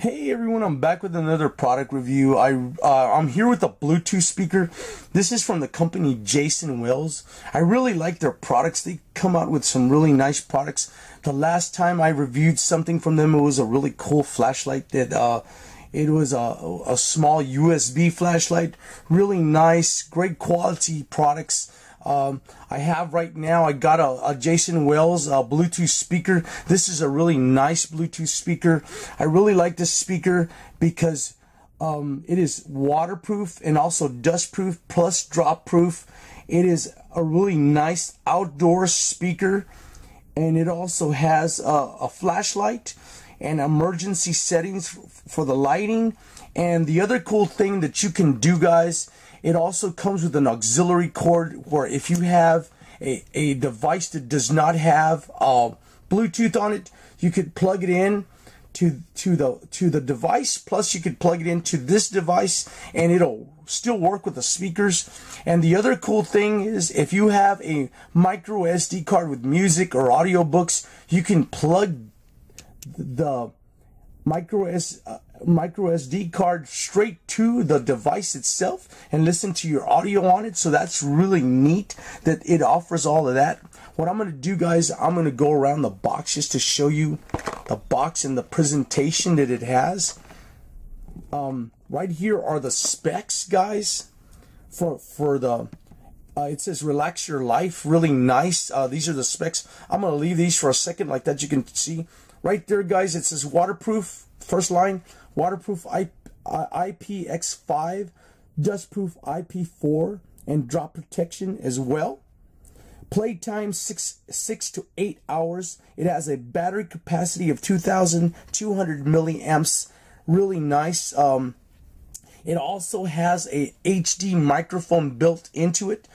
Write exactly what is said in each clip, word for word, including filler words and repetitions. Hey everyone, I'm back with another product review. I, uh, I'm here with a Bluetooth speaker. This is from the company Jasonwell. I really like their products. They come out with some really nice products. The last time I reviewed something from them, it was a really cool flashlight that uh, it was a, a small U S B flashlight. Really nice, great quality products. Um, I have right now, I got a, a Jasonwell uh, Bluetooth speaker. This is a really nice Bluetooth speaker. I really like this speaker because um, it is waterproof and also dustproof plus drop proof. It is a really nice outdoor speaker, and it also has a, a flashlight and emergency settings for the lighting. And the other cool thing that you can do, guys, it also comes with an auxiliary cord where if you have a, a device that does not have uh, Bluetooth on it, you could plug it in to to the to the device, plus you could plug it into this device and it'll still work with the speakers. And the other cool thing is, if you have a micro S D card with music or audiobooks, you can plug the micro S, uh, micro S D card straight to the device itself and listen to your audio on it. So that's really neat that it offers all of that. What I'm going to do, guys, I'm going to go around the box just to show you the box and the presentation that it has. Um, right here are the specs, guys, for, for the... Uh, it says relax your life, really nice. Uh, these are the specs. I'm going to leave these for a second like that. You can see right there, guys, it says waterproof, first line, waterproof I P X five, dustproof I P four, and drop protection as well. Playtime six, six to eight hours. It has a battery capacity of two thousand two hundred milliamps, really nice. Um, It also has a H D microphone built into it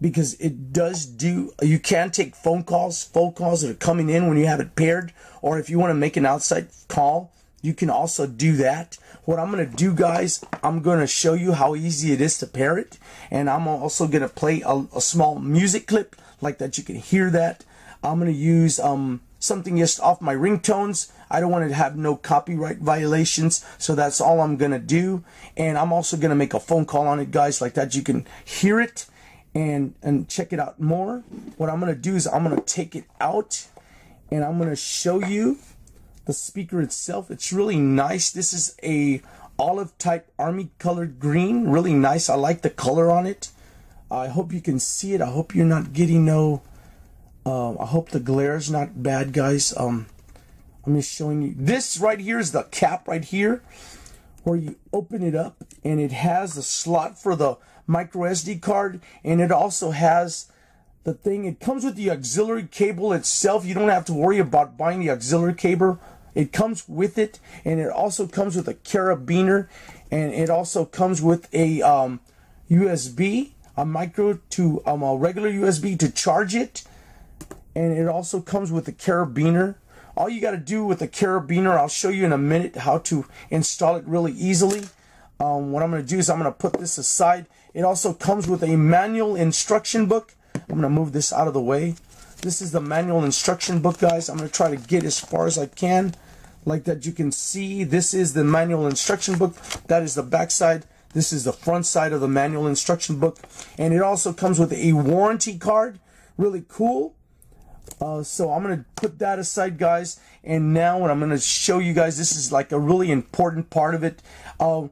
because it does do, you can take phone calls, phone calls that are coming in when you have it paired, or if you want to make an outside call, you can also do that. What I'm going to do, guys, I'm going to show you how easy it is to pair it, and I'm also going to play a, a small music clip like that. You can hear that. I'm going to use um, something just off my ringtones. I don't want to have no copyright violations, so that's all I'm going to do. And I'm also going to make a phone call on it, guys, like that. You can hear it and, and check it out more. What I'm going to do is I'm going to take it out, and I'm going to show you the speaker itself. It's really nice. This is a olive type army colored green. Really nice. I like the color on it. I hope you can see it. I hope you're not getting no... Um, I hope the glare is not bad, guys. Um, I'm just showing you. This right here is the cap right here where you open it up, and it has the slot for the micro S D card, and it also has the thing. It comes with the auxiliary cable itself. You don't have to worry about buying the auxiliary cable. It comes with it, and it also comes with a carabiner, and it also comes with a um, U S B, a micro to um, a regular U S B to charge it. And it also comes with a carabiner. All you got to do with the carabiner, I'll show you in a minute how to install it really easily. Um, what I'm going to do is I'm going to put this aside. It also comes with a manual instruction book. I'm going to move this out of the way. This is the manual instruction book, guys. I'm going to try to get as far as I can. Like that, you can see this is the manual instruction book. That is the back side. This is the front side of the manual instruction book. And it also comes with a warranty card. Really cool. Uh, so I'm going to put that aside, guys, and now what I'm going to show you guys, this is like a really important part of it. Uh,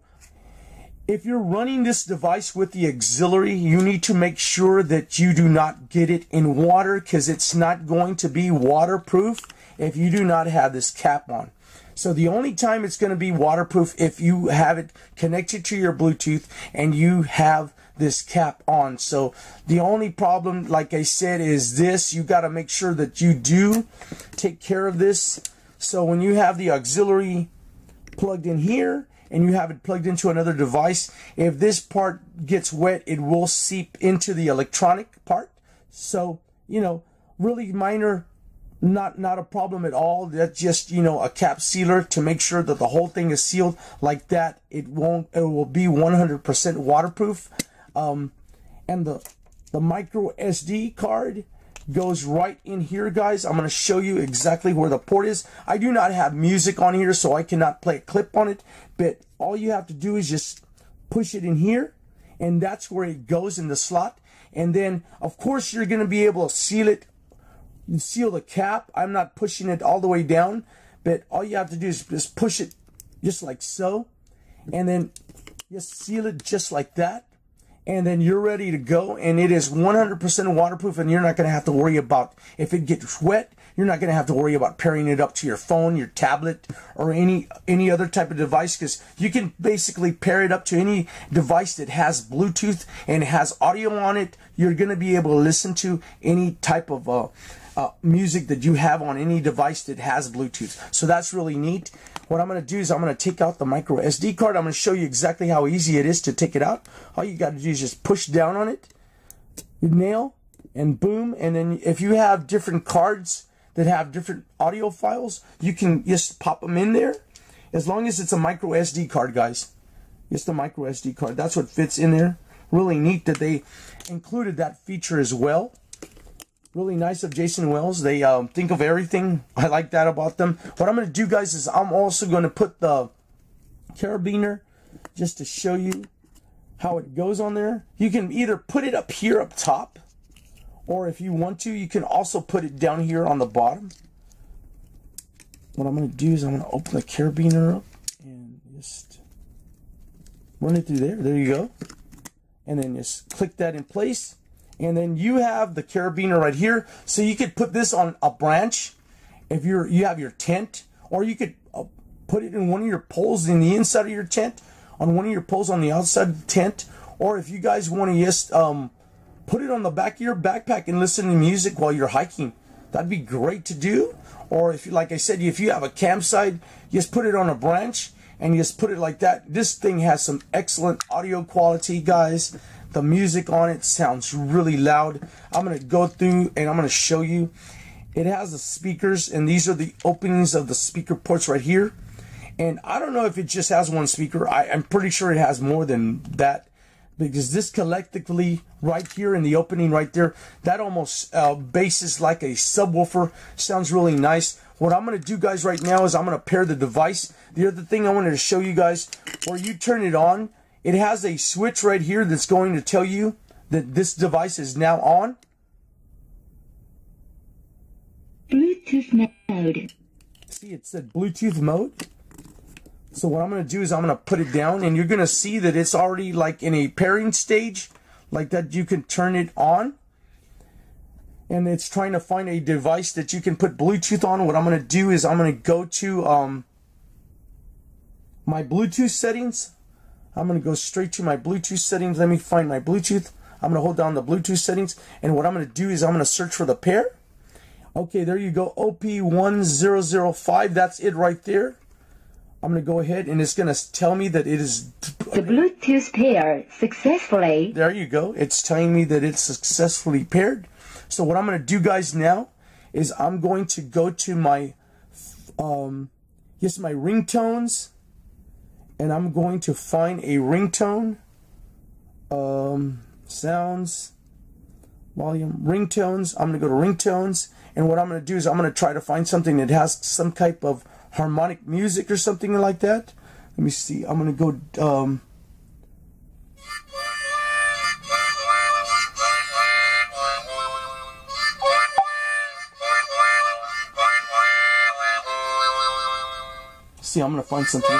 if you're running this device with the auxiliary, you need to make sure that you do not get it in water because it's not going to be waterproof if you do not have this cap on. So the only time it's going to be waterproof if you have it connected to your Bluetooth and you have this cap on. So the only problem, like I said, is this. You got to make sure that you do take care of this. So when you have the auxiliary plugged in here and you have it plugged into another device, if this part gets wet, it will seep into the electronic part. So, you know, really minor. Not not a problem at all. That's just, you know, a cap sealer to make sure that the whole thing is sealed like that. It won't. It will be one hundred percent waterproof. Um, and the the micro S D card goes right in here, guys. I'm going to show you exactly where the port is. I do not have music on here, so I cannot play a clip on it, but all you have to do is just push it in here, and that's where it goes in the slot. And then, of course, you're going to be able to seal it, seal the cap. I'm not pushing it all the way down, but all you have to do is just push it just like so, and then just seal it just like that. And then you're ready to go, and it is one hundred percent waterproof, and you're not going to have to worry about if it gets wet. You're not going to have to worry about pairing it up to your phone, your tablet, or any any other type of device, because you can basically pair it up to any device that has Bluetooth and has audio on it. You're going to be able to listen to any type of uh, uh, music that you have on any device that has Bluetooth. So that's really neat. What I'm going to do is I'm going to take out the micro S D card. I'm going to show you exactly how easy it is to take it out. All you got to do is just push down on it, nail, and boom. And then if you have different cards that have different audio files, you can just pop them in there. As long as it's a micro S D card, guys. It's the micro S D card. That's what fits in there. Really neat that they included that feature as well. Really nice of Jasonwell. They um, think of everything. I like that about them. What I'm going to do, guys, is I'm also going to put the carabiner just to show you how it goes on there. You can either put it up here up top, or if you want to, you can also put it down here on the bottom. What I'm going to do is I'm going to open the carabiner up and just run it through there. There you go. And then just click that in place. And then you have the carabiner right here. So you could put this on a branch if you're, you have your tent, or you could uh, put it in one of your poles in the inside of your tent, on one of your poles on the outside of the tent, or if you guys want to just um, put it on the back of your backpack and listen to music while you're hiking. That'd be great to do. Or if, you, like I said, if you have a campsite, just put it on a branch and just put it like that. This thing has some excellent audio quality, guys. The music on it sounds really loud. I'm going to go through and I'm going to show you. It has the speakers, and these are the openings of the speaker ports right here. And I don't know if it just has one speaker. I, I'm pretty sure it has more than that, because this collectively right here in the opening right there, that almost uh, bases like a subwoofer. Sounds really nice. What I'm going to do, guys, right now is I'm going to pair the device. The other thing I wanted to show you guys, where you turn it on, it has a switch right here that's going to tell you that this device is now on. Bluetooth mode. See, it said Bluetooth mode. So what I'm going to do is I'm going to put it down, and you're going to see that it's already like in a pairing stage, like that you can turn it on. And it's trying to find a device that you can put Bluetooth on. What I'm going to do is I'm going to go to um, my Bluetooth settings. I'm going to go straight to my Bluetooth settings. Let me find my Bluetooth. I'm going to hold down the Bluetooth settings. And what I'm going to do is I'm going to search for the pair. Okay, there you go. O P one zero zero five. That's it right there. I'm going to go ahead, and it's going to tell me that it is... The Bluetooth pair successfully. There you go. It's telling me that it's successfully paired. So what I'm going to do, guys, now is I'm going to go to my... Um, yes, my ringtones. And I'm going to find a ringtone, um, sounds, volume, ringtones. I'm going to go to ringtones. And what I'm going to do is I'm going to try to find something that has some type of harmonic music or something like that. Let me see. I'm going to go, um, see, I'm going to find something.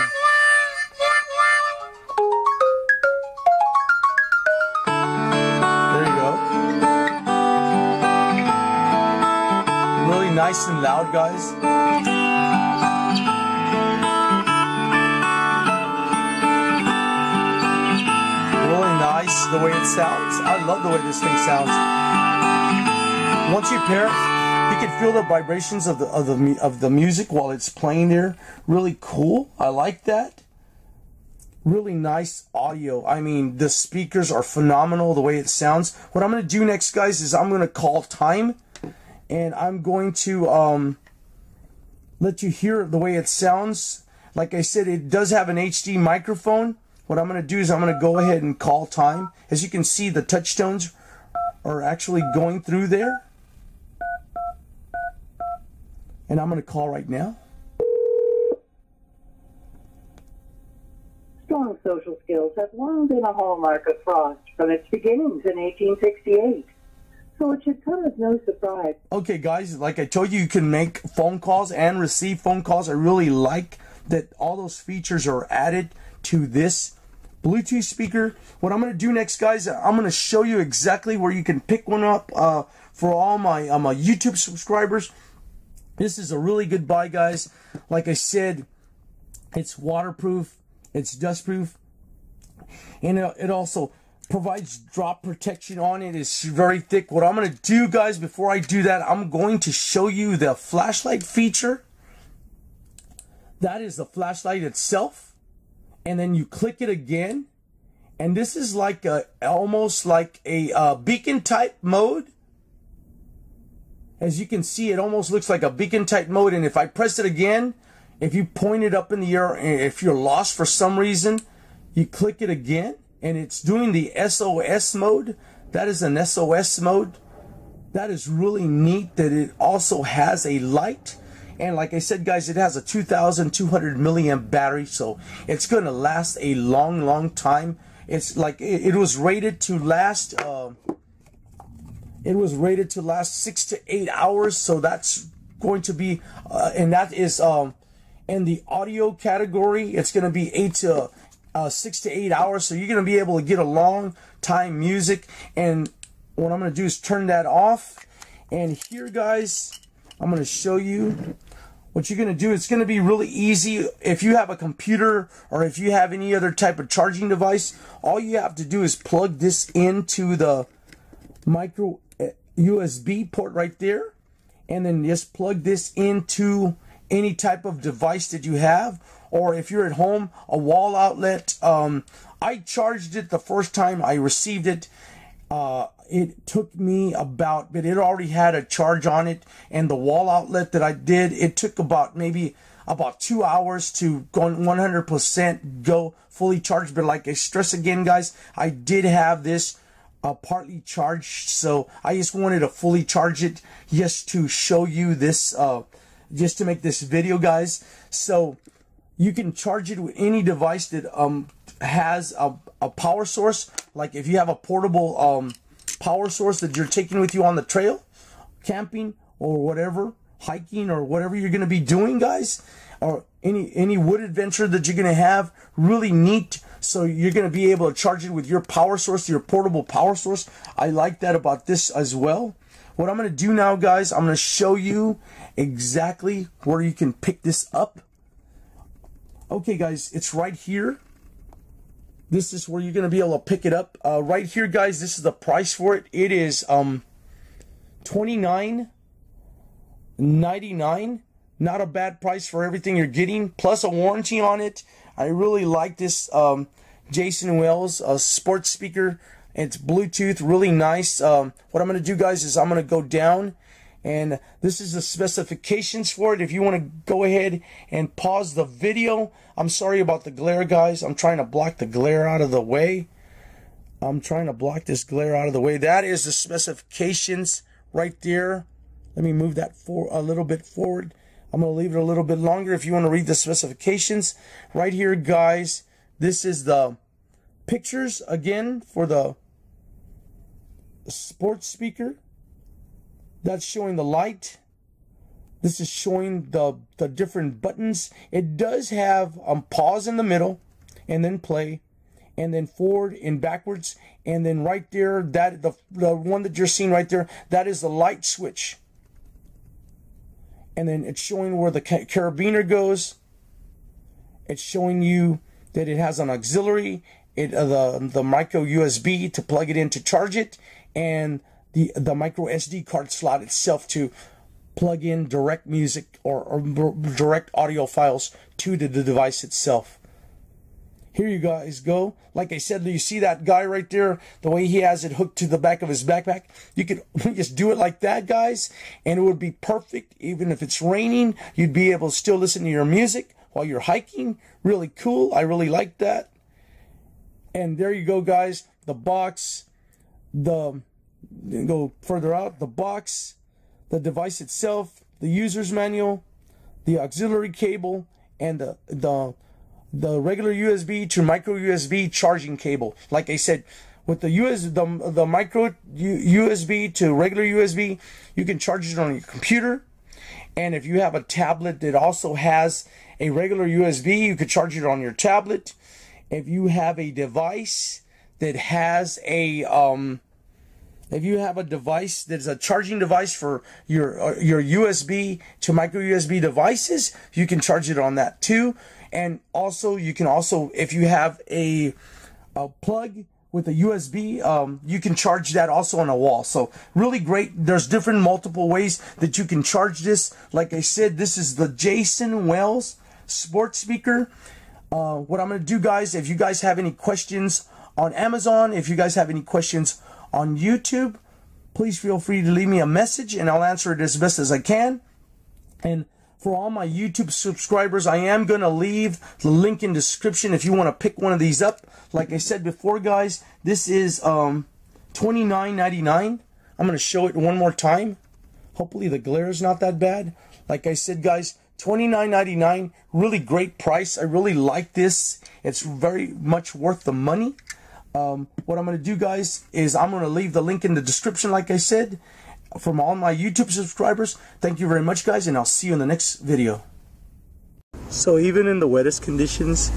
Nice and loud, guys. Really nice the way it sounds. I love the way this thing sounds. Once you pair it, you can feel the vibrations of the of the of the music while it's playing there. Really cool. I like that. Really nice audio. I mean, the speakers are phenomenal the way it sounds. What I'm going to do next, guys, is I'm going to call time. And I'm going to um, let you hear the way it sounds. Like I said, it does have an H D microphone. What I'm going to do is I'm going to go ahead and call time. As you can see, the touchstones are actually going through there. and I'm going to call right now. Strong social skills have long been a hallmark of Frost from its beginnings in eighteen sixty-eight. So it should come as no surprise. Okay, guys, like I told you, you can make phone calls and receive phone calls. I really like that all those features are added to this Bluetooth speaker. What I'm going to do next, guys, I'm going to show you exactly where you can pick one up uh, for all my, uh, my YouTube subscribers. This is a really good buy, guys. Like I said, it's waterproof, it's dustproof, and it also provides drop protection on it. It's very thick. What I'm going to do, guys, before I do that, I'm going to show you the flashlight feature. That is the flashlight itself. And then you click it again. And this is like a, almost like a uh, beacon type mode. As you can see, it almost looks like a beacon type mode. And if I press it again, if you point it up in the air, if you're lost for some reason, you click it again. And it's doing the S O S mode. That is an S O S mode. That is really neat that it also has a light. And like I said, guys, it has a two thousand two hundred milliamp battery. So it's going to last a long, long time. It's like it, it was rated to last. Uh, it was rated to last six to eight hours. So that's going to be uh, and that is um, in the audio category. It's going to be eight to Uh, six to eight hours, so you're going to be able to get a long time music. And what I'm going to do is turn that off. And here, guys, I'm going to show you what you're going to do. It's going to be really easy. If you have a computer or if you have any other type of charging device, all you have to do is plug this into the micro U S B port right there, and then just plug this into any type of device that you have. Or if you're at home, a wall outlet. Um, I charged it the first time I received it. Uh, it took me about, but it already had a charge on it. And the wall outlet that I did, it took about maybe about two hours to go one hundred percent go fully charged. But like I stress again, guys, I did have this uh, partly charged. So I just wanted to fully charge it just to show you this, uh, just to make this video, guys. So you can charge it with any device that um, has a, a power source. Like if you have a portable um, power source that you're taking with you on the trail, camping or whatever, hiking or whatever you're going to be doing, guys, or any any wood adventure that you're going to have, really neat. So you're going to be able to charge it with your power source, your portable power source. I like that about this as well. What I'm going to do now, guys, I'm going to show you exactly where you can pick this up. Okay, guys, it's right here. This is where you're going to be able to pick it up. Uh, right here, guys, this is the price for it. It is um, twenty-nine ninety-nine. Not a bad price for everything you're getting, plus a warranty on it. I really like this um, Jasonwell uh, sports speaker. It's Bluetooth, really nice. Um, what I'm going to do, guys, is I'm going to go down. And this is the specifications for it. If you want to go ahead and pause the video. I'm sorry about the glare, guys. I'm trying to block the glare out of the way. I'm trying to block this glare out of the way. That is the specifications right there. Let me move that for a little bit forward. I'm going to leave it a little bit longer if you want to read the specifications. Right here, guys, this is the pictures again for the sports speaker. That's showing the light. This is showing the, the different buttons. It does have um, pause in the middle, and then play, and then forward and backwards, and then right there, that the, the one that you're seeing right there, that is the light switch. And then it's showing where the carabiner goes. It's showing you that it has an auxiliary, it uh, the, the micro U S B to plug it in to charge it, and the the micro S D card slot itself to plug in direct music or, or direct audio files to the, the device itself. Here you guys go. Like I said, you see that guy right there, the way he has it hooked to the back of his backpack. You could just do it like that, guys, and it would be perfect. Even if it's raining, you'd be able to still listen to your music while you're hiking. Really cool. I really like that. And there you go, guys. The box, the... Go further out, the box, the device itself, the user's manual, the auxiliary cable, and the the the regular U S B to micro U S B charging cable. Like I said, with the U S the the micro U S B to regular U S B, you can charge it on your computer. And if you have a tablet that also has a regular U S B, you could charge it on your tablet. If you have a device that has a um, if you have a device that's a charging device for your uh, your U S B to micro U S B devices, you can charge it on that too. And also, you can also if you have a a plug with a U S B, um, you can charge that also on a wall. So really great. There's different multiple ways that you can charge this. Like I said, this is the Jasonwell Sports Speaker. Uh, what I'm going to do, guys, if you guys have any questions on Amazon, if you guys have any questions on YouTube, please feel free to leave me a message and I'll answer it as best as I can. And for all my YouTube subscribers, I am going to leave the link in description if you want to pick one of these up. Like I said before, guys, this is um, twenty-nine ninety-nine. I'm going to show it one more time. Hopefully the glare is not that bad. Like I said, guys, twenty-nine ninety-nine, really great price. I really like this. It's very much worth the money. Um, what I'm going to do, guys, is I'm going to leave the link in the description, like I said. From all my YouTube subscribers, thank you very much, guys, and I'll see you in the next video. So even in the wettest conditions,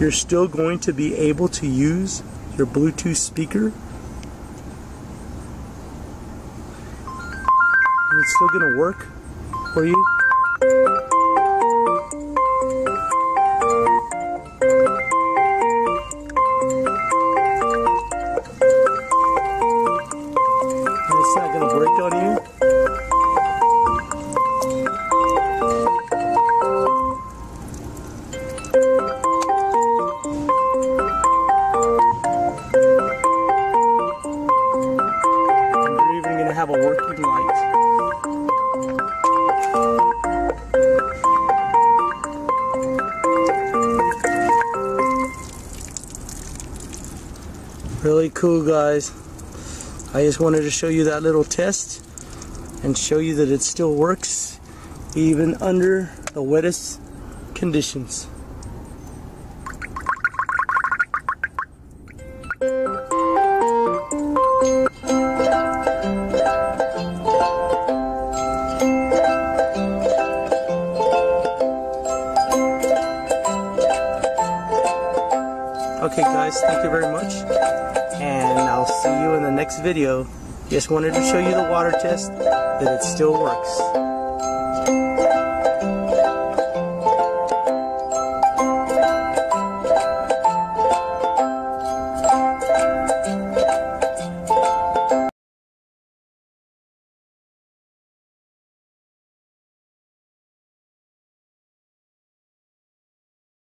you're still going to be able to use your Bluetooth speaker. And it's still going to work for you. Have a working light. Really cool, guys. I just wanted to show you that little test and show you that it still works even under the wettest conditions. Okay, guys, thank you very much, and I'll see you in the next video. Just wanted to show you the water test, that it still works.